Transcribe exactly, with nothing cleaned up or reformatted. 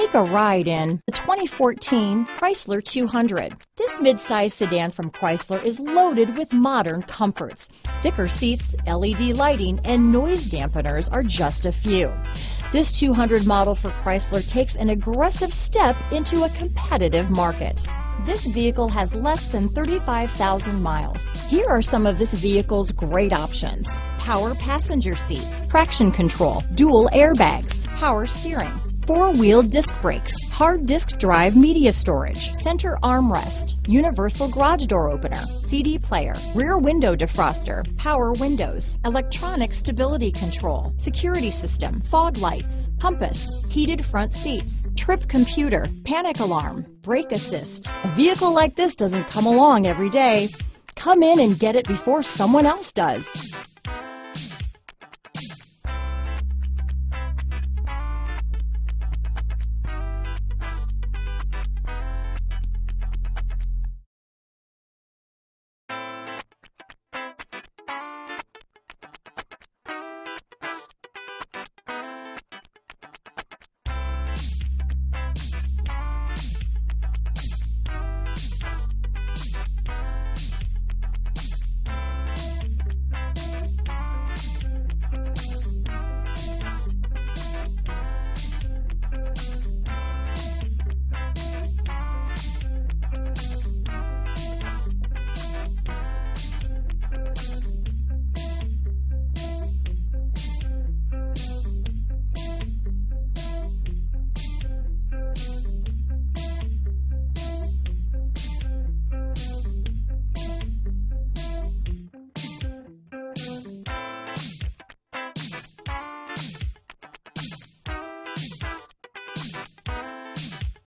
Take a ride in the twenty fourteen Chrysler two hundred. This midsize sedan from Chrysler is loaded with modern comforts. Thicker seats, L E D lighting, and noise dampeners are just a few. This two hundred model for Chrysler takes an aggressive step into a competitive market. This vehicle has less than thirty-five thousand miles. Here are some of this vehicle's great options: power passenger seat, traction control, dual airbags, power steering, four-wheel disc brakes, hard disk drive media storage, center armrest, universal garage door opener, C D player, rear window defroster, power windows, electronic stability control, security system, fog lights, compass, heated front seats, trip computer, panic alarm, brake assist. A vehicle like this doesn't come along every day. Come in and get it before someone else does.